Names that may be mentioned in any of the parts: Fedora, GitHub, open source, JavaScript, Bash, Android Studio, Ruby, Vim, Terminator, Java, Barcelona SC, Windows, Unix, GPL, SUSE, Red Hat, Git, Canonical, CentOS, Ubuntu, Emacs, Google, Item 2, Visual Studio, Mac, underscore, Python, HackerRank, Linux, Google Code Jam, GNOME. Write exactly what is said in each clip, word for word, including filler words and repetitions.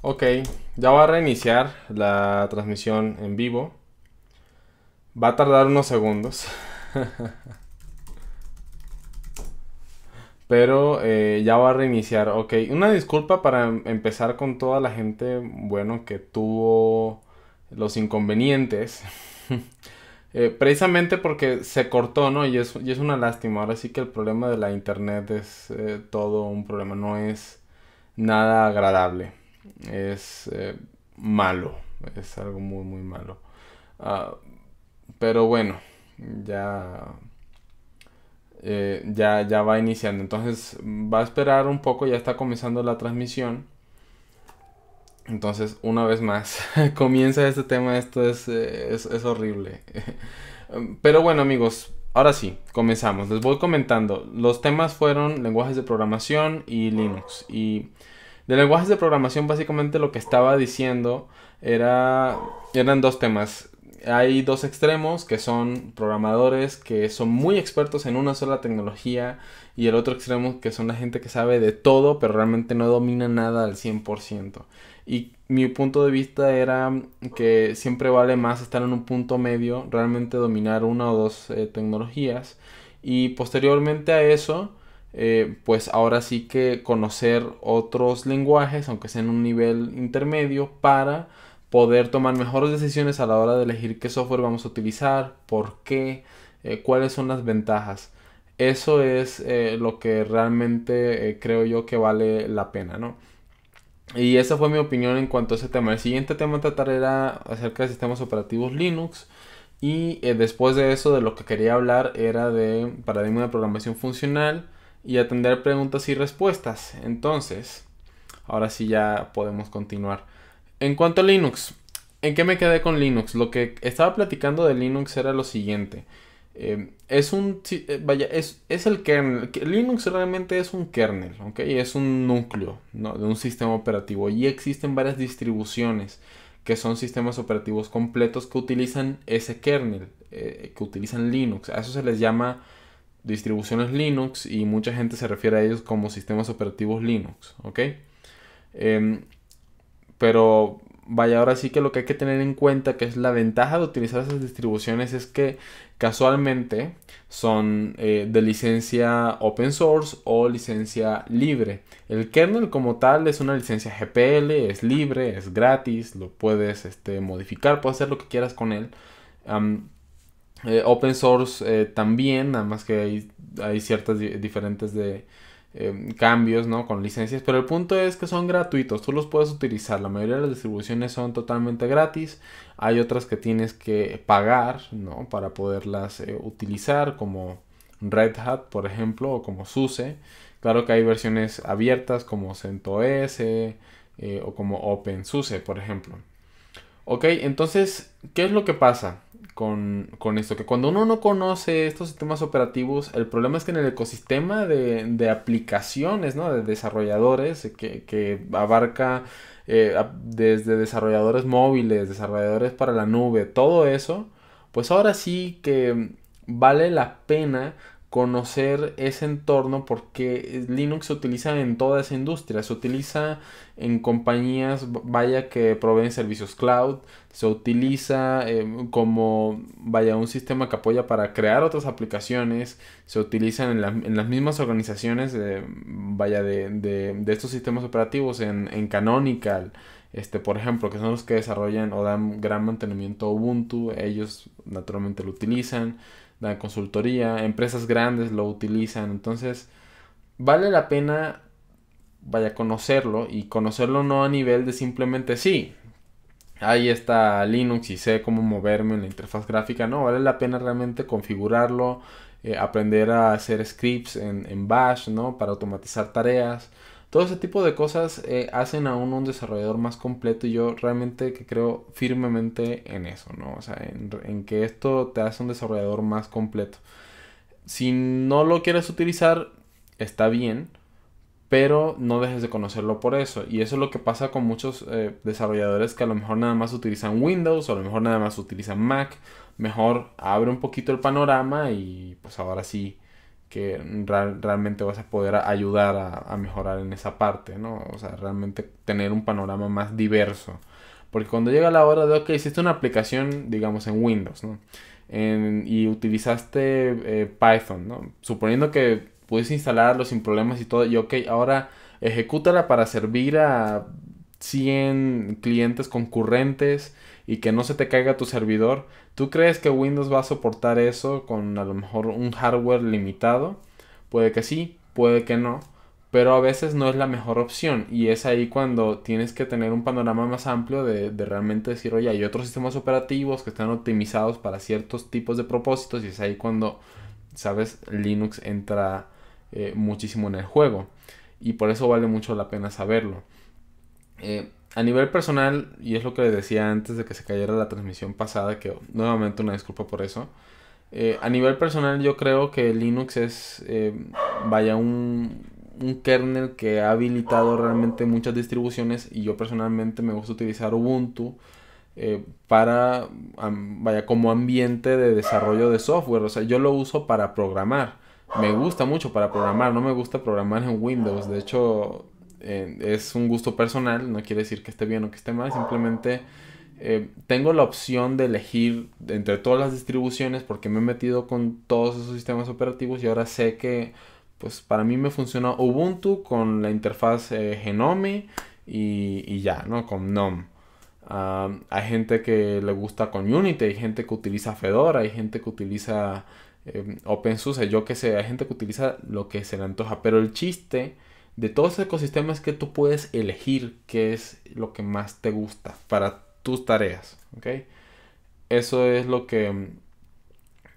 Ok, ya va a reiniciar la transmisión en vivo. Va a tardar unos segundos. Pero eh, ya va a reiniciar. Ok, una disculpa para empezar con toda la gente, bueno, que tuvo los inconvenientes. eh, precisamente porque se cortó, ¿no? Y es, y es una lástima. Ahora sí que el problema de la internet es eh, todo un problema. No es nada agradable. Es eh, malo. Es algo muy, muy malo. Uh, pero bueno, ya, eh, ya, ya va iniciando. Entonces va a esperar un poco. Ya está comenzando la transmisión. Entonces, una vez más, comienza este tema. Esto es, eh, es, es horrible. Pero bueno, amigos, ahora sí, comenzamos. Les voy comentando. Los temas fueron lenguajes de programación y Linux. Y de lenguajes de programación, básicamente lo que estaba diciendo era, eran dos temas. Hay dos extremos, que son programadores que son muy expertos en una sola tecnología, y el otro extremo que son la gente que sabe de todo pero realmente no domina nada al cien por ciento. Y mi punto de vista era que siempre vale más estar en un punto medio, realmente dominar una o dos eh, tecnologías, y posteriormente a eso Eh, pues ahora sí que conocer otros lenguajes, aunque sea en un nivel intermedio, para poder tomar mejores decisiones a la hora de elegir qué software vamos a utilizar, por qué, eh, cuáles son las ventajas. Eso es eh, lo que realmente eh, creo yo que vale la pena, ¿no? Y esa fue mi opinión en cuanto a ese tema. El siguiente tema a tratar era acerca de sistemas operativos Linux. Y eh, después de eso, de lo que quería hablar era de paradigma de programación funcional y atender preguntas y respuestas. Entonces, ahora sí ya podemos continuar. En cuanto a Linux, ¿en qué me quedé con Linux? Lo que estaba platicando de Linux era lo siguiente. Eh, es un... Vaya, es, es el kernel. Linux realmente es un kernel, ¿ok? Es un núcleo, ¿no?, de un sistema operativo. Y existen varias distribuciones que son sistemas operativos completos que utilizan ese kernel, eh, que utilizan Linux. A eso se les llama distribuciones Linux, y mucha gente se refiere a ellos como sistemas operativos Linux, ¿ok? Eh, pero vaya, ahora sí que lo que hay que tener en cuenta, que es la ventaja de utilizar esas distribuciones, es que casualmente son eh, de licencia open source o licencia libre. El kernel como tal es una licencia G P L, es libre, es gratis, lo puedes este, modificar, puedes hacer lo que quieras con él. Um, Eh, open source eh, también, nada más que hay, hay ciertas di diferentes de, eh, cambios, ¿no?, con licencias, pero el punto es que son gratuitos, tú los puedes utilizar. La mayoría de las distribuciones son totalmente gratis, hay otras que tienes que pagar, ¿no?, para poderlas eh, utilizar, como Red Hat, por ejemplo, o como SUSE. Claro que hay versiones abiertas como CentOS eh, o como OpenSUSE, por ejemplo. Ok, entonces, ¿qué es lo que pasa Con, con esto? Que cuando uno no conoce estos sistemas operativos, el problema es que en el ecosistema de, de aplicaciones, ¿no?, de desarrolladores, que, que abarca eh, desde desarrolladores móviles, desarrolladores para la nube, todo eso, pues ahora sí que vale la pena conocer ese entorno, porque Linux se utiliza en toda esa industria. Se utiliza en compañías, vaya, que proveen servicios cloud. Se utiliza eh, como, vaya, un sistema que apoya para crear otras aplicaciones. Se utilizan en, la, en las mismas organizaciones, eh, vaya, de, de, de estos sistemas operativos. En, en Canonical, este, por ejemplo, que son los que desarrollan o dan gran mantenimiento a Ubuntu. Ellos naturalmente lo utilizan. Dan consultoría, empresas grandes lo utilizan. Entonces vale la pena, vaya, conocerlo, y conocerlo no a nivel de simplemente sí, ahí está Linux y sé cómo moverme en la interfaz gráfica. No, vale la pena realmente configurarlo, eh, aprender a hacer scripts en, en Bash, ¿no?, para automatizar tareas. Todo ese tipo de cosas eh, hacen a uno un desarrollador más completo, y yo realmente que creo firmemente en eso, ¿no? O sea, en, en que esto te hace un desarrollador más completo. Si no lo quieres utilizar, está bien, pero no dejes de conocerlo por eso. Y eso es lo que pasa con muchos eh, desarrolladores que a lo mejor nada más utilizan Windows, o a lo mejor nada más utilizan Mac. Mejor abre un poquito el panorama y pues ahora sí que real, realmente vas a poder ayudar a, a mejorar en esa parte, ¿no? O sea, realmente tener un panorama más diverso. Porque cuando llega la hora de, ok, hiciste una aplicación, digamos, en Windows, ¿no? En, y utilizaste eh, Python, ¿no? Suponiendo que puedes instalarlo sin problemas y todo, y ok, ahora ejecútala para servir a cien clientes concurrentes y que no se te caiga tu servidor. ¿Tú crees que Windows va a soportar eso con a lo mejor un hardware limitado? Puede que sí, puede que no, pero a veces no es la mejor opción, y es ahí cuando tienes que tener un panorama más amplio de, de realmente decir, oye, hay otros sistemas operativos que están optimizados para ciertos tipos de propósitos, y es ahí cuando, sabes, Linux entra eh, muchísimo en el juego, y por eso vale mucho la pena saberlo. Eh, a nivel personal, y es lo que les decía antes de que se cayera la transmisión pasada, que nuevamente una disculpa por eso, eh, a nivel personal yo creo que Linux es, eh, vaya, un, un kernel que ha habilitado realmente muchas distribuciones, y yo personalmente me gusta utilizar Ubuntu eh, para, um, vaya, como ambiente de desarrollo de software. O sea, yo lo uso para programar, me gusta mucho para programar, no me gusta programar en Windows, de hecho... Eh, es un gusto personal, no quiere decir que esté bien o que esté mal, simplemente eh, tengo la opción de elegir entre todas las distribuciones porque me he metido con todos esos sistemas operativos, y ahora sé que pues para mí me funciona Ubuntu con la interfaz eh, GNOME y, y ya, ¿no? Con GNOME. Uh, hay gente que le gusta con Unity, hay gente que utiliza Fedora, hay gente que utiliza eh, OpenSUSE, yo qué sé, hay gente que utiliza lo que se le antoja, pero el chiste de todos esos ecosistemas que tú puedes elegir qué es lo que más te gusta para tus tareas, ¿ok? Eso es lo que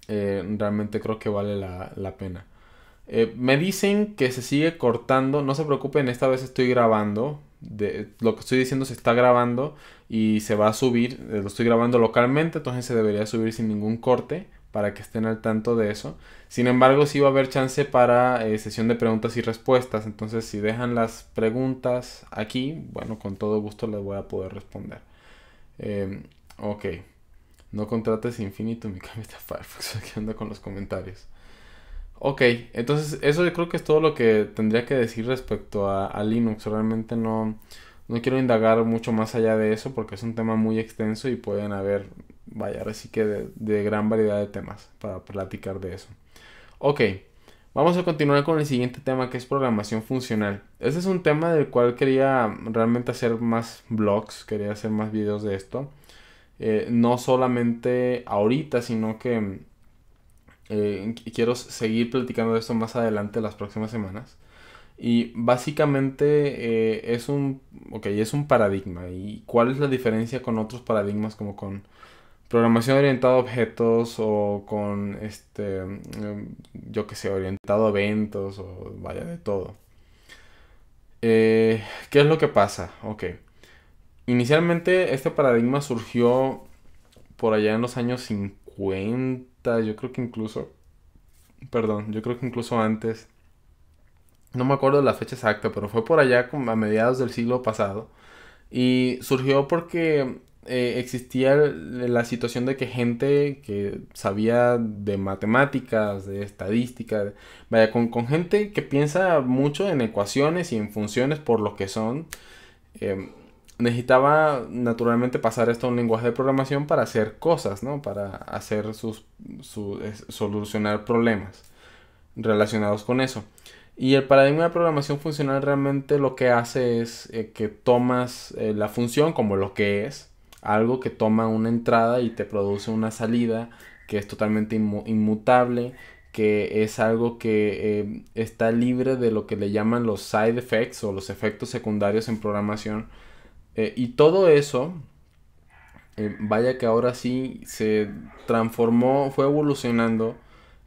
eh, realmente creo que vale la, la pena. Eh, me dicen que se sigue cortando. No se preocupen, esta vez estoy grabando. De, lo que estoy diciendo se está grabando y se va a subir. Eh, lo estoy grabando localmente, entonces se debería subir sin ningún corte, para que estén al tanto de eso. Sin embargo, sí va a haber chance para eh, sesión de preguntas y respuestas. Entonces, si dejan las preguntas aquí, bueno, con todo gusto les voy a poder responder. Eh, ok. No contrates infinito, mi cabeza Firefox. ¿Qué onda con los comentarios? Ok, entonces eso yo creo que es todo lo que tendría que decir respecto a, a Linux. Realmente no, no quiero indagar mucho más allá de eso, porque es un tema muy extenso y pueden haber... Vaya, ahora sí que de, de gran variedad de temas para platicar de eso. Ok, vamos a continuar con el siguiente tema, que es programación funcional. Este es un tema del cual quería realmente hacer más blogs, quería hacer más videos de esto. Eh, no solamente ahorita, sino que eh, quiero seguir platicando de esto más adelante, las próximas semanas. Y básicamente eh, es un, okay, es un paradigma. ¿Y cuál es la diferencia con otros paradigmas, como con programación orientada a objetos, o con este, yo que sé, orientado a eventos, o vaya, de todo? Eh, ¿Qué es lo que pasa? Ok. Inicialmente este paradigma surgió por allá en los años cincuenta, yo creo que incluso, perdón, yo creo que incluso antes, no me acuerdo de la fecha exacta, pero fue por allá a mediados del siglo pasado, y surgió porque... Eh, existía la situación de que gente que sabía de matemáticas, de estadística, vaya, con, con gente que piensa mucho en ecuaciones y en funciones por lo que son, eh, necesitaba naturalmente pasar esto a un lenguaje de programación para hacer cosas, ¿no? Para hacer sus, su, es, solucionar problemas relacionados con eso. Y el paradigma de programación funcional realmente lo que hace es eh, que tomas eh, la función como lo que es, algo que toma una entrada y te produce una salida, que es totalmente inmu inmutable, que es algo que eh, está libre de lo que le llaman los side effects, o los efectos secundarios en programación. Eh, y todo eso, eh, vaya que ahora sí se transformó, fue evolucionando,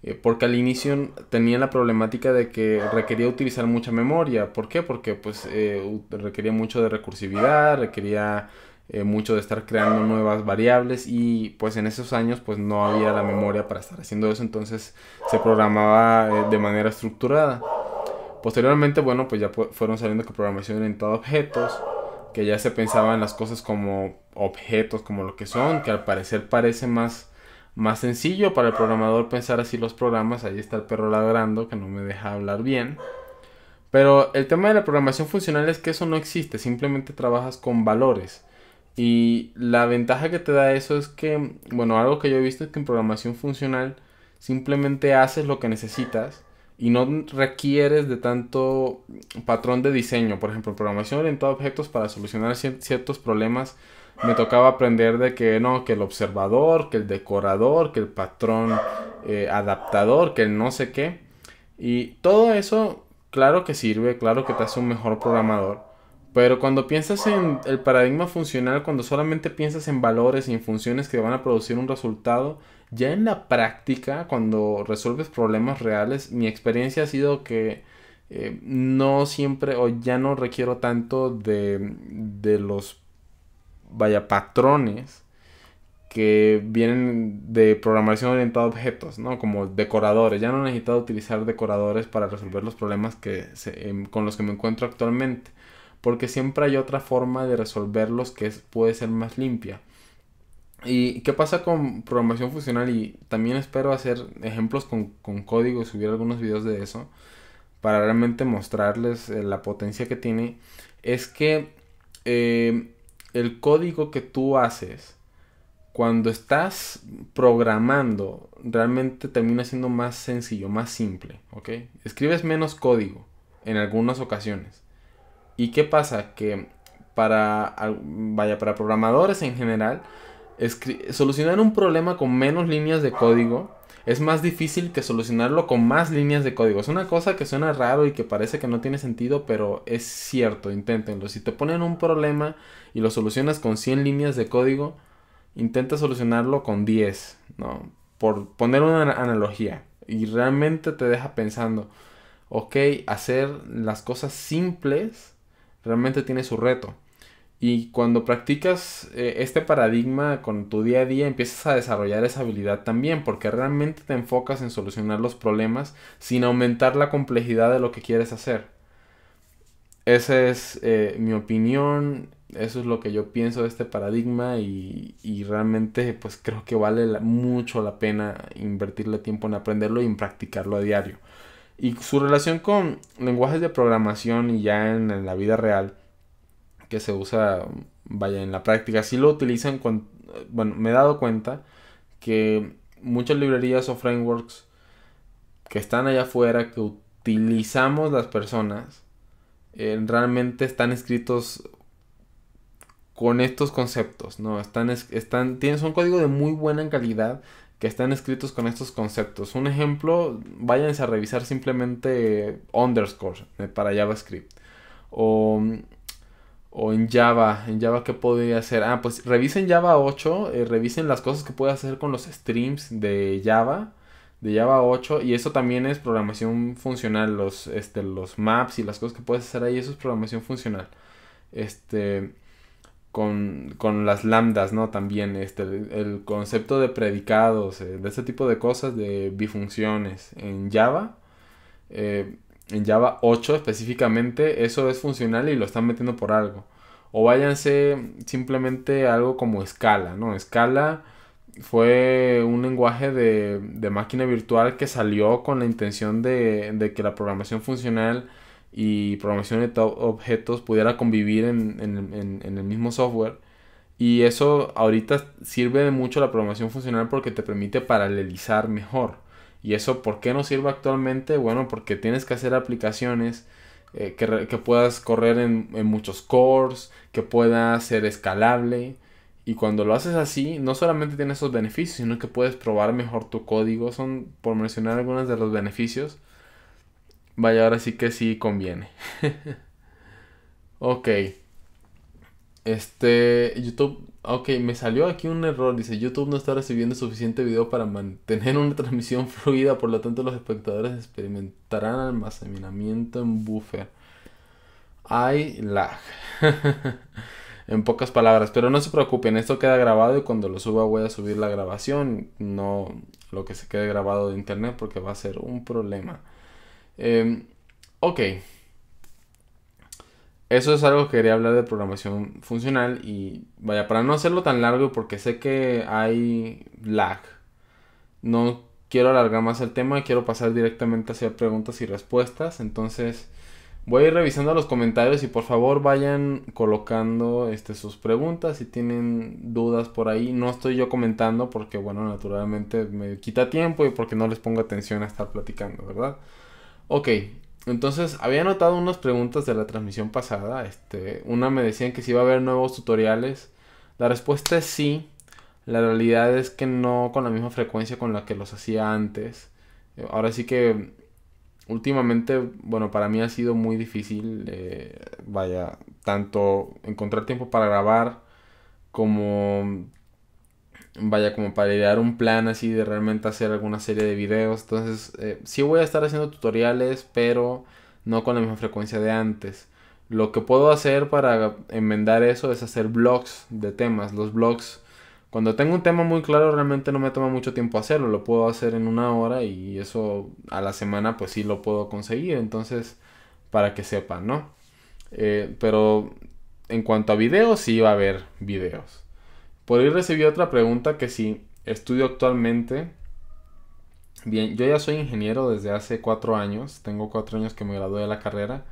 eh, porque al inicio tenía la problemática de que requería utilizar mucha memoria. ¿Por qué? Porque pues eh, requería mucho de recursividad, requería... Eh, mucho de estar creando nuevas variables, y pues en esos años pues no había la memoria para estar haciendo eso, entonces se programaba eh, de manera estructurada. Posteriormente, bueno, pues ya fueron saliendo que programación orientada a objetos, que ya se pensaban las cosas como objetos, como lo que son, que al parecer parece más más sencillo para el programador pensar así los programas. Ahí está el perro ladrando que no me deja hablar bien. Pero el tema de la programación funcional es que eso no existe, simplemente trabajas con valores. Y la ventaja que te da eso es que, bueno, algo que yo he visto es que en programación funcional simplemente haces lo que necesitas y no requieres de tanto patrón de diseño. Por ejemplo, en programación orientada a objetos, para solucionar ciertos problemas me tocaba aprender de que no, que el observador, que el decorador, que el patrón eh, adaptador, que el no sé qué. Y todo eso, claro que sirve, claro que te hace un mejor programador. Pero cuando piensas en el paradigma funcional, cuando solamente piensas en valores y en funciones que van a producir un resultado, ya en la práctica, cuando resuelves problemas reales, mi experiencia ha sido que eh, no siempre, o ya no requiero tanto de, de los, vaya, patrones que vienen de programación orientada a objetos, ¿no? Como decoradores. Ya no he necesitado utilizar decoradores para resolver los problemas que se, eh, con los que me encuentro actualmente, porque siempre hay otra forma de resolverlos que es, puede ser más limpia. ¿Y qué pasa con programación funcional? Y también espero hacer ejemplos con, con código y subir algunos videos de eso para realmente mostrarles eh, la potencia que tiene. Es que eh, el código que tú haces cuando estás programando realmente termina siendo más sencillo, más simple, ¿ok? Escribes menos código en algunas ocasiones. ¿Y qué pasa? Que para, vaya, para programadores en general, solucionar un problema con menos líneas de código es más difícil que solucionarlo con más líneas de código. Es una cosa que suena raro y que parece que no tiene sentido, pero es cierto, inténtenlo. Si te ponen un problema y lo solucionas con cien líneas de código, intenta solucionarlo con diez, ¿no? Por poner una analogía. Y realmente te deja pensando, ok, hacer las cosas simples realmente tiene su reto. Y cuando practicas eh, este paradigma con tu día a día, empiezas a desarrollar esa habilidad también, porque realmente te enfocas en solucionar los problemas sin aumentar la complejidad de lo que quieres hacer. Esa es eh, mi opinión, eso es lo que yo pienso de este paradigma, y, y realmente pues creo que vale la, mucho la pena invertirle tiempo en aprenderlo y en practicarlo a diario. Y su relación con lenguajes de programación y ya en, en la vida real, que se usa, vaya, en la práctica, sí lo utilizan, con, bueno, me he dado cuenta que muchas librerías o frameworks que están allá afuera, que utilizamos las personas, eh, realmente están escritos con estos conceptos, ¿no? Están, están, tienen, son código de muy buena calidad, que están escritos con estos conceptos. Un ejemplo, váyanse a revisar simplemente underscore para JavaScript. O, o en Java, en Java ¿qué podría hacer? Ah, pues revisen Java ocho, eh, revisen las cosas que puede hacer con los streams de Java, de Java ocho, y eso también es programación funcional, los, este, los maps y las cosas que puedes hacer ahí, eso es programación funcional. Este... Con, con las lambdas, ¿no? También este, el concepto de predicados, eh, de este tipo de cosas, de bifunciones en Java, eh, en Java ocho específicamente, eso es funcional y lo están metiendo por algo. O váyanse simplemente a algo como Scala, ¿no? Scala fue un lenguaje de, de máquina virtual que salió con la intención de, de que la programación funcional y programación de objetos pudiera convivir en, en, en, en el mismo software. Y eso ahorita sirve de mucho la programación funcional porque te permite paralelizar mejor. ¿Y eso por qué no sirve actualmente? Bueno, porque tienes que hacer aplicaciones eh, que, que puedas correr en, en muchos cores, que pueda ser escalable. Y cuando lo haces así, no solamente tienes esos beneficios, sino que puedes probar mejor tu código. Son, por mencionar algunos de los beneficios. Vaya, ahora sí que sí conviene. Ok. Este, YouTube... Ok, me salió aquí un error. Dice, YouTube no está recibiendo suficiente video para mantener una transmisión fluida. Por lo tanto, los espectadores experimentarán almacenamiento en buffer. Hay lag. En pocas palabras. Pero no se preocupen, esto queda grabado y cuando lo suba voy a subir la grabación. No lo que se quede grabado de internet porque va a ser un problema. Eh, ok, eso es algo que quería hablar de programación funcional. Y vaya, para no hacerlo tan largo porque sé que hay lag, No quiero alargar más el tema, quiero pasar directamente hacia preguntas y respuestas. Entonces voy a ir revisando los comentarios y por favor vayan colocando este, sus preguntas. Si tienen dudas por ahí, no estoy yo comentando porque, bueno, naturalmente me quita tiempo y porque no les pongo atención a estar platicando, ¿verdad? Ok, entonces había anotado unas preguntas de la transmisión pasada. Este, una me decían que si iba a haber nuevos tutoriales. La respuesta es sí. La realidad es que no con la misma frecuencia con la que los hacía antes. Ahora sí que últimamente, bueno, para mí ha sido muy difícil, eh, vaya, tanto encontrar tiempo para grabar como, vaya, como para idear un plan así de realmente hacer alguna serie de videos. Entonces, eh, sí voy a estar haciendo tutoriales, pero no con la misma frecuencia de antes. Lo que puedo hacer para enmendar eso es hacer blogs de temas. Los blogs, cuando tengo un tema muy claro, realmente no me toma mucho tiempo hacerlo. Lo puedo hacer en una hora y eso a la semana pues sí lo puedo conseguir. Entonces, para que sepan, ¿no? Eh, pero en cuanto a videos, sí va a haber videos. Por ahí recibí otra pregunta que sí, estudio actualmente. Bien, yo ya soy ingeniero desde hace cuatro años. Tengo cuatro años que me gradué de la carrera.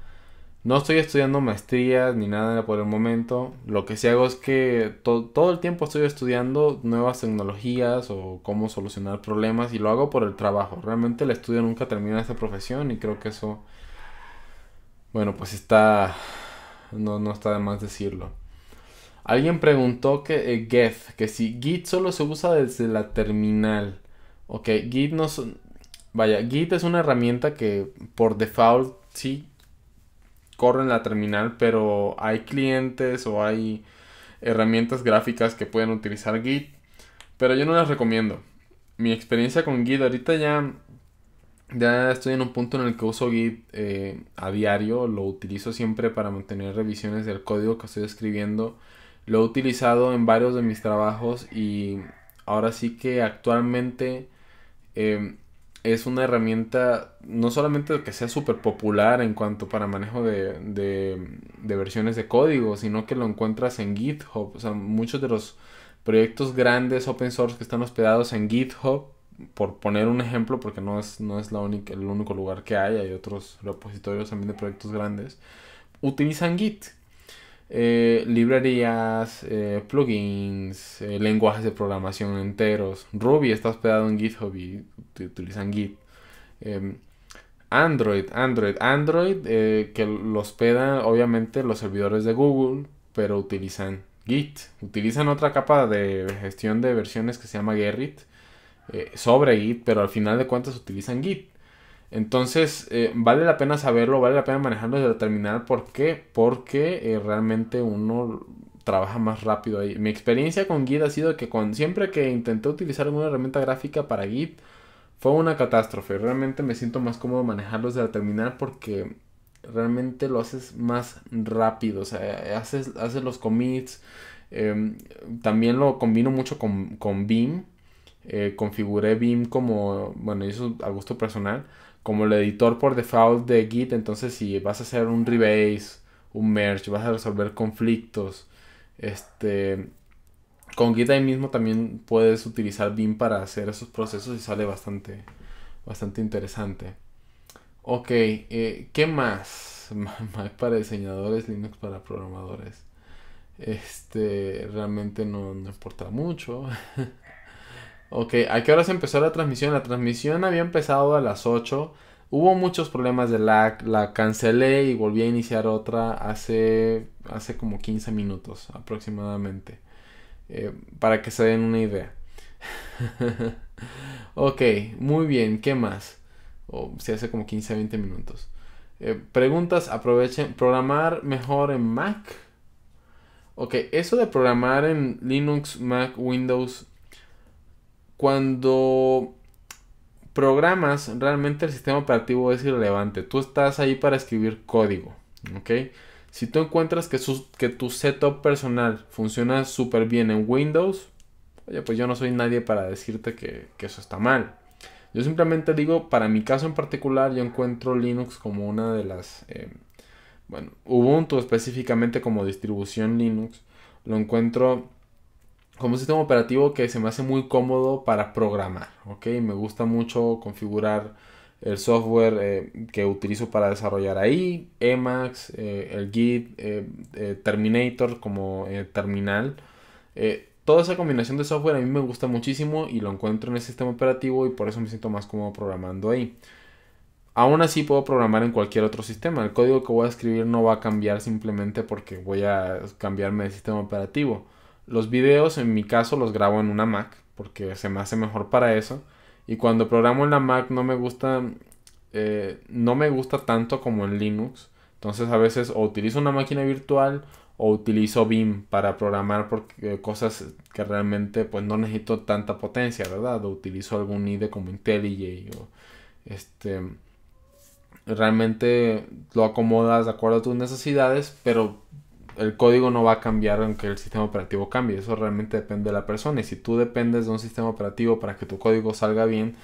No estoy estudiando maestrías ni nada por el momento. Lo que sí hago es que to- todo el tiempo estoy estudiando nuevas tecnologías o cómo solucionar problemas, y lo hago por el trabajo. Realmente el estudio nunca termina esta profesión y creo que eso, bueno, pues está, no, no está de más decirlo. Alguien preguntó que eh, Git, que si Git solo se usa desde la terminal. Ok, Git no, vaya, Git es una herramienta que por default sí corre en la terminal, pero hay clientes o hay herramientas gráficas que pueden utilizar Git, pero yo no las recomiendo. Mi experiencia con Git, ahorita ya, ya estoy en un punto en el que uso Git eh, a diario, lo utilizo siempre para mantener revisiones del código que estoy escribiendo, lo he utilizado en varios de mis trabajos y ahora sí que actualmente eh, es una herramienta no solamente que sea súper popular en cuanto para manejo de, de, de versiones de código, sino que lo encuentras en GitHub. O sea, muchos de los proyectos grandes open source que están hospedados en GitHub, por poner un ejemplo, porque no es, no es la única, el único lugar que hay, hay otros repositorios también de proyectos grandes, utilizan Git. Eh, librerías, eh, plugins, eh, lenguajes de programación enteros. Ruby está hospedado en GitHub y utilizan Git. Eh, Android, Android, Android eh, que lo hospedan obviamente los servidores de Google, pero utilizan Git. Utilizan otra capa de gestión de versiones que se llama Gerrit eh, sobre Git, pero al final de cuentas utilizan Git. Entonces, eh, vale la pena saberlo, vale la pena manejarlo desde la terminal. ¿Por qué? Porque eh, realmente uno trabaja más rápido ahí. Mi experiencia con Git ha sido que con, siempre que intenté utilizar alguna herramienta gráfica para Git, fue una catástrofe. Realmente me siento más cómodo manejarlo desde la terminal porque realmente lo haces más rápido. O sea, haces, haces los commits. Eh, también lo combino mucho con, con Vim. Eh, configuré Vim como, bueno, eso a gusto personal, como el editor por default de Git. Entonces si vas a hacer un rebase, un merge, vas a resolver conflictos, este, con Git ahí mismo también puedes utilizar Vim para hacer esos procesos y sale bastante, bastante interesante. Ok, eh, ¿qué más? Mac para diseñadores, Linux para programadores. Este, realmente no, no importa mucho. Ok, ¿a qué hora se empezó la transmisión? La transmisión había empezado a las ocho. Hubo muchos problemas de lag. La cancelé y volví a iniciar otra hace, hace como quince minutos aproximadamente. Eh, para que se den una idea. Ok, muy bien. ¿Qué más? Oh, sí, hace como quince a veinte minutos. Eh, preguntas, aprovechen. ¿Programar mejor en Mac? Ok, eso de programar en Linux, Mac, Windows... Cuando programas, realmente el sistema operativo es irrelevante. Tú estás ahí para escribir código, ¿ok? Si tú encuentras que, su, que tu setup personal funciona súper bien en Windows, oye, pues yo no soy nadie para decirte que, que eso está mal. Yo simplemente digo, para mi caso en particular, yo encuentro Linux como una de las... Eh, bueno, Ubuntu específicamente como distribución Linux, lo encuentro... como un sistema operativo que se me hace muy cómodo para programar, ¿ok? Me gusta mucho configurar el software eh, que utilizo para desarrollar ahí, Emacs, eh, el Git, eh, eh, Terminator como eh, terminal. Eh, toda esa combinación de software a mí me gusta muchísimo y lo encuentro en el sistema operativo y por eso me siento más cómodo programando ahí. Aún así puedo programar en cualquier otro sistema. El código que voy a escribir no va a cambiar simplemente porque voy a cambiarme de sistema operativo. Los videos en mi caso los grabo en una Mac porque se me hace mejor para eso. Y cuando programo en la Mac no me gusta, eh, no me gusta tanto como en Linux. Entonces a veces o utilizo una máquina virtual o utilizo Vim para programar porque, eh, cosas que realmente pues no necesito tanta potencia, ¿verdad? O utilizo algún I D E como IntelliJ o este... Realmente lo acomodas de acuerdo a tus necesidades, pero el código no va a cambiar aunque el sistema operativo cambie. Eso realmente depende de la persona. Y si tú dependes de un sistema operativo para que tu código salga bien,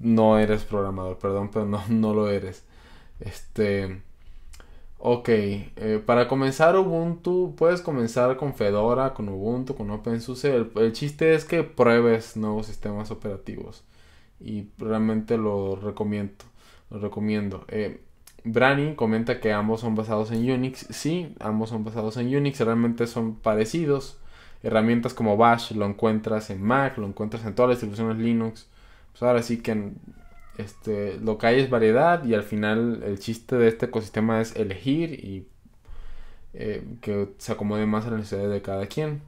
no eres programador, perdón, pero no, no lo eres. Este, ok, eh, para comenzar Ubuntu, puedes comenzar con Fedora, con Ubuntu, con OpenSUSE. El, el chiste es que pruebes nuevos sistemas operativos y realmente lo recomiendo. Los recomiendo. Eh, Brani comenta que ambos son basados en Unix. Sí, ambos son basados en Unix. Realmente son parecidos. Herramientas como Bash lo encuentras en Mac, lo encuentras en todas las distribuciones Linux. Pues ahora sí que este, lo que hay es variedad y al final el chiste de este ecosistema es elegir y eh, que se acomode más a las necesidades de cada quien.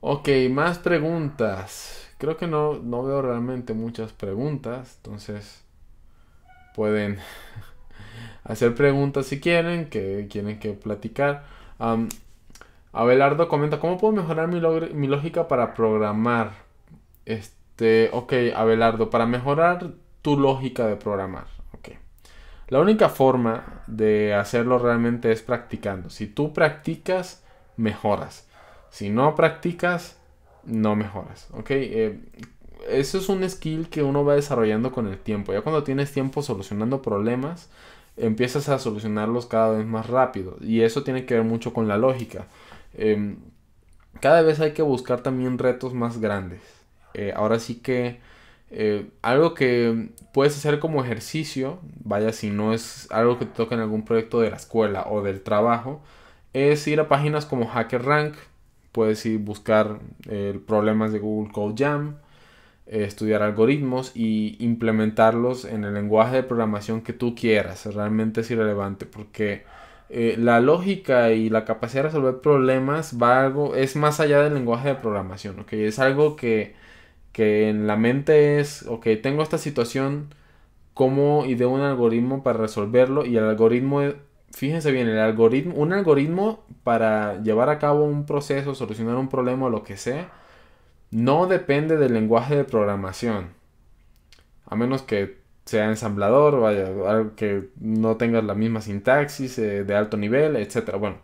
Ok, más preguntas. Creo que no, no veo realmente muchas preguntas. Entonces... pueden hacer preguntas si quieren, que quieren que platicar. Um, Abelardo comenta, ¿cómo puedo mejorar mi, mi lógica para programar? Este, ok, Abelardo, para mejorar tu lógica de programar. Okay. La única forma de hacerlo realmente es practicando. Si tú practicas, mejoras. Si no practicas, no mejoras. Ok, eh, eso es un skill que uno va desarrollando con el tiempo. Ya cuando tienes tiempo solucionando problemas, empiezas a solucionarlos cada vez más rápido. Y eso tiene que ver mucho con la lógica. Eh, cada vez hay que buscar también retos más grandes. Eh, ahora sí que eh, algo que puedes hacer como ejercicio, vaya si no es algo que te toca en algún proyecto de la escuela o del trabajo, es ir a páginas como HackerRank. Puedes ir a buscar eh, problemas de Google Code Jam, estudiar algoritmos y implementarlos en el lenguaje de programación que tú quieras. Realmente es irrelevante porque eh, la lógica y la capacidad de resolver problemas va algo, es más allá del lenguaje de programación, ¿okay? Es algo que, que en la mente es, ok, tengo esta situación, ¿cómo ideo un algoritmo para resolverlo? Y el algoritmo, fíjense bien, el algoritmo, un algoritmo para llevar a cabo un proceso, solucionar un problema o lo que sea, no depende del lenguaje de programación, a menos que sea ensamblador, vaya, que no tengas la misma sintaxis eh, de alto nivel, etcétera. Bueno,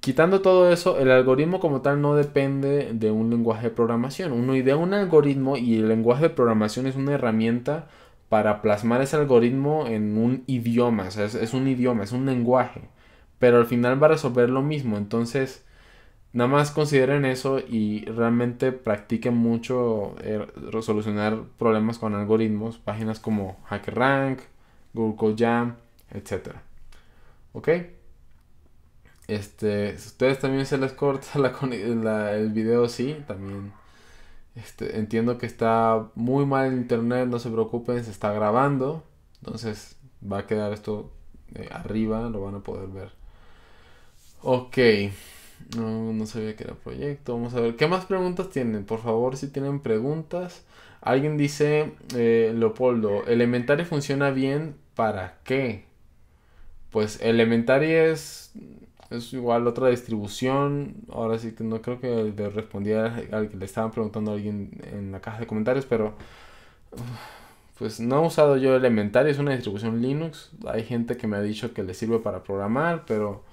quitando todo eso, el algoritmo como tal no depende de un lenguaje de programación. Uno idea un algoritmo y el lenguaje de programación es una herramienta para plasmar ese algoritmo en un idioma, o sea, es, es un idioma, es un lenguaje, pero al final va a resolver lo mismo. Entonces... nada más consideren eso y realmente practiquen mucho eh, solucionar problemas con algoritmos. Páginas como HackerRank, Google Code Jam, etcétera. ¿Ok? Este, si ustedes también se les corta la, la, el video, sí, también. Este, entiendo que está muy mal el internet, no se preocupen, se está grabando. Entonces va a quedar esto eh, arriba, lo van a poder ver. Ok. No, no sabía que era proyecto. Vamos a ver, ¿qué más preguntas tienen? Por favor, si tienen preguntas. Alguien dice, eh, Leopoldo, ¿Elementary funciona bien? ¿Para qué? Pues Elementary es, es igual otra distribución. Ahora sí que no creo que le respondía al que le estaban preguntando a alguien en la caja de comentarios, pero... pues no he usado yo Elementary, es una distribución Linux. Hay gente que me ha dicho que le sirve para programar, pero...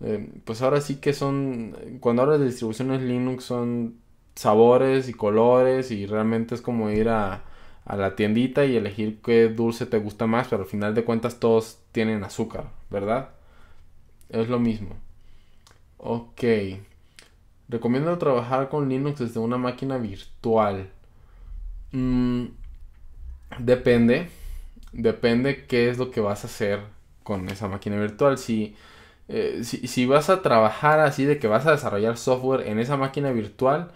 Eh, pues ahora sí que son, cuando hablas de distribuciones Linux son sabores y colores y realmente es como ir a, a la tiendita y elegir qué dulce te gusta más, pero al final de cuentas todos tienen azúcar, ¿verdad? Es lo mismo. Ok. Recomiendo trabajar con Linux desde una máquina virtual. Mm, depende. Depende qué es lo que vas a hacer con esa máquina virtual. Si, eh, si, si vas a trabajar así de que vas a desarrollar software en esa máquina virtual,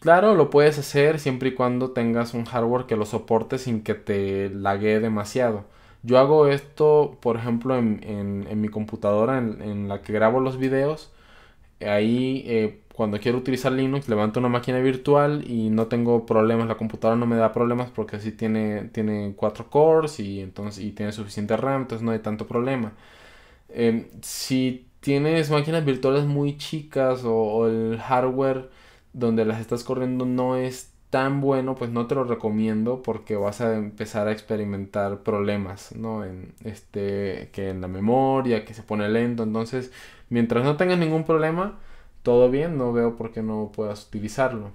claro, lo puedes hacer siempre y cuando tengas un hardware que lo soporte sin que te laguee demasiado. Yo hago esto, por ejemplo, en, en, en mi computadora en, en la que grabo los videos. Ahí, eh, cuando quiero utilizar Linux, levanto una máquina virtual y no tengo problemas. La computadora no me da problemas porque así tiene, tiene cuatro cores y, entonces, y tiene suficiente RAM, entonces no hay tanto problema. Eh, si tienes máquinas virtuales muy chicas o, o el hardware donde las estás corriendo no es tan bueno, pues no te lo recomiendo porque vas a empezar a experimentar problemas, ¿no? En este, que en la memoria, que se pone lento. Entonces, mientras no tengas ningún problema, todo bien, no veo por qué no puedas utilizarlo.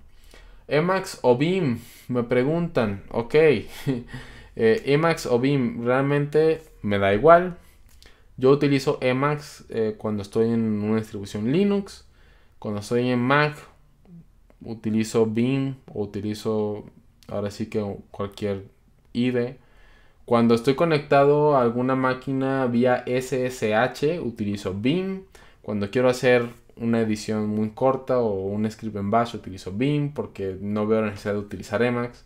Emacs o Vim, me preguntan. Ok, eh, Emacs o Vim, realmente me da igual. Yo utilizo Emacs eh, cuando estoy en una distribución Linux. Cuando estoy en Mac, utilizo Vim o utilizo ahora sí que cualquier I D E. Cuando estoy conectado a alguna máquina vía S S H, utilizo Vim. Cuando quiero hacer una edición muy corta o un script en Bash, utilizo Vim porque no veo la necesidad de utilizar Emacs.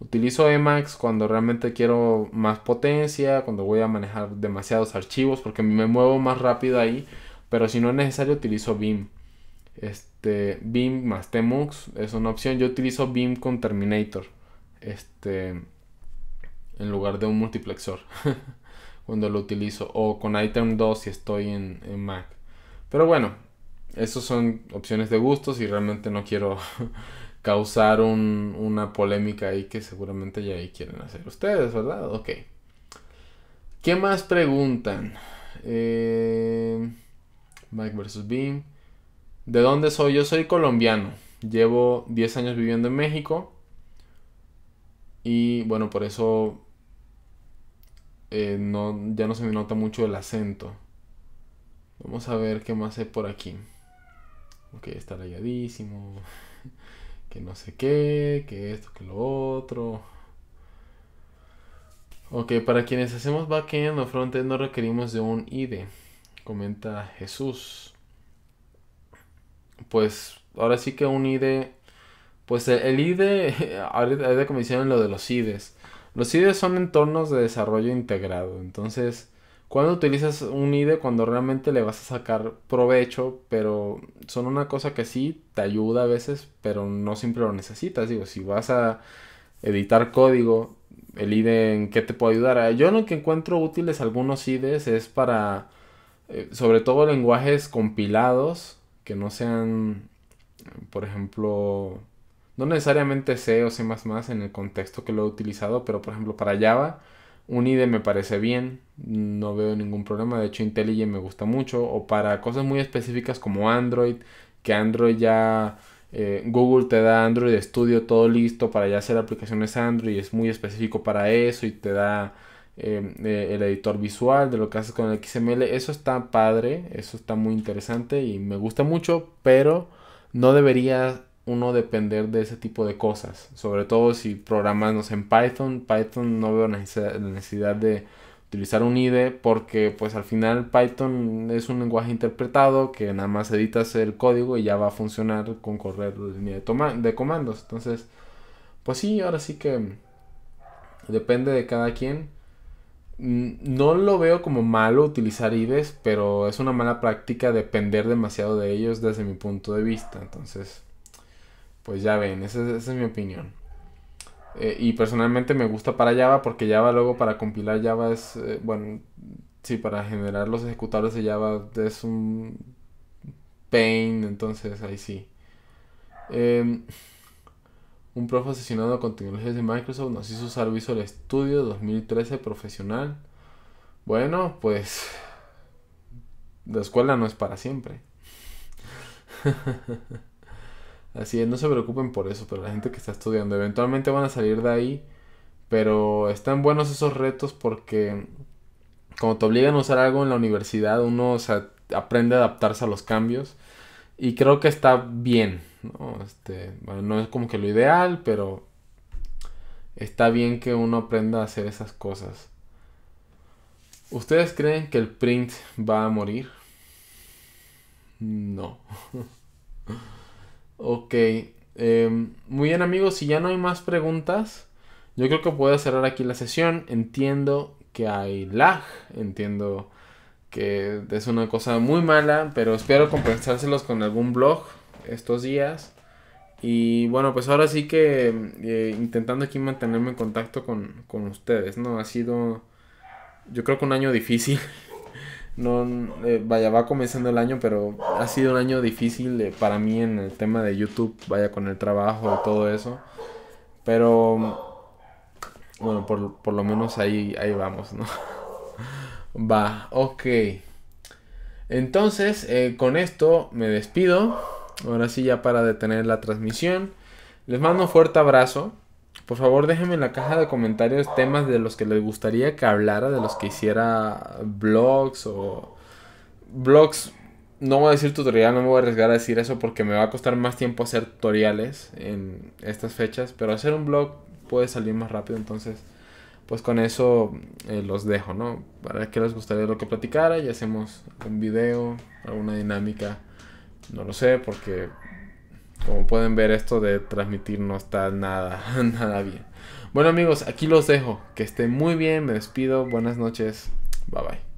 Utilizo Emacs cuando realmente quiero más potencia, cuando voy a manejar demasiados archivos porque me muevo más rápido ahí, pero si no es necesario utilizo Vim. Este, Vim más Tmux es una opción. Yo utilizo Vim con Terminator este, en lugar de un multiplexor cuando lo utilizo, o con Item dos si estoy en, en Mac. Pero bueno, esas son opciones de gustos y realmente no quiero causar un, una polémica ahí que seguramente ya ahí quieren hacer ustedes, ¿verdad? Ok. ¿Qué más preguntan? Eh, Mac versus Vim. ¿De dónde soy? Yo soy colombiano. Llevo diez años viviendo en México. Y bueno, por eso eh, no, ya no se me nota mucho el acento. Vamos a ver qué más hay por aquí. Ok, está rayadísimo. Que no sé qué, que esto, que lo otro. Ok, para quienes hacemos backend o frontend no requerimos de un I D E. Comenta Jesús. Pues ahora sí que un I D E. Pues el, el I D E. Ahorita que me hicieron lo de los I D Es. Los I D Es son entornos de desarrollo integrado. Entonces, cuando utilizas un I D E, cuando realmente le vas a sacar provecho, pero son una cosa que sí te ayuda a veces, pero no siempre lo necesitas. Digo, si vas a editar código, el I D E, ¿en qué te puede ayudar? Yo lo que encuentro útiles algunos I D Es es para, eh, sobre todo lenguajes compilados, que no sean, por ejemplo, no necesariamente C o C más más en el contexto que lo he utilizado, pero por ejemplo para Java, un I D E me parece bien, no veo ningún problema. De hecho, IntelliJ me gusta mucho. O para cosas muy específicas como Android, que Android ya... Eh, Google te da Android Studio todo listo para ya hacer aplicaciones Android. Es muy específico para eso y te da eh, el editor visual de lo que haces con el X M L. Eso está padre, eso está muy interesante y me gusta mucho, pero no debería uno depender de ese tipo de cosas, sobre todo si programamos en Python. Python no veo la necesidad de utilizar un I D E porque pues al final Python es un lenguaje interpretado que nada más editas el código y ya va a funcionar con correr línea de, de comandos. Entonces pues sí, ahora sí que depende de cada quien. No lo veo como malo utilizar I D Es, pero es una mala práctica depender demasiado de ellos desde mi punto de vista. Entonces pues ya ven, esa, esa es mi opinión. Eh, y personalmente me gusta para Java porque Java luego para compilar Java es... Eh, bueno, sí, para generar los ejecutables de Java es un pain, entonces ahí sí. Eh, un profe asesinado con tecnologías de Microsoft nos hizo usar Visual Studio dos mil trece profesional. Bueno, pues... la escuela no es para siempre. Así es, no se preocupen por eso, pero la gente que está estudiando, eventualmente van a salir de ahí, pero están buenos esos retos porque como te obligan a usar algo en la universidad, uno, o sea, aprende a adaptarse a los cambios Y creo que está bien, ¿no? Este, bueno, no es como que lo ideal, pero está bien que uno aprenda a hacer esas cosas. ¿Ustedes creen que el print va a morir? No. Ok. Eh, muy bien, amigos. Si ya no hay más preguntas, yo creo que puedo cerrar aquí la sesión. Entiendo que hay lag. Entiendo que es una cosa muy mala, pero espero compensárselos con algún blog estos días. Y bueno, pues ahora sí que eh, intentando aquí mantenerme en contacto con, con ustedes, ¿no? Ha sido... yo creo que un año difícil. No, eh, vaya, va comenzando el año, pero ha sido un año difícil eh, para mí en el tema de YouTube, vaya, con el trabajo y todo eso. Pero bueno, por, por lo menos ahí, ahí vamos, ¿no? Va, ok. Entonces, eh, con esto me despido. Ahora sí, ya para detener la transmisión. Les mando un fuerte abrazo. Por favor, déjenme en la caja de comentarios temas de los que les gustaría que hablara, de los que hiciera blogs o... blogs, no voy a decir tutorial, no me voy a arriesgar a decir eso porque me va a costar más tiempo hacer tutoriales en estas fechas. Pero hacer un blog puede salir más rápido, entonces pues con eso eh, los dejo, ¿no? Para que les gustaría lo que platicara y hacemos un video, alguna dinámica, no lo sé, porque... como pueden ver, esto de transmitir no está nada, nada bien. Bueno, amigos, aquí los dejo. Que estén muy bien, me despido. Buenas noches. Bye, bye.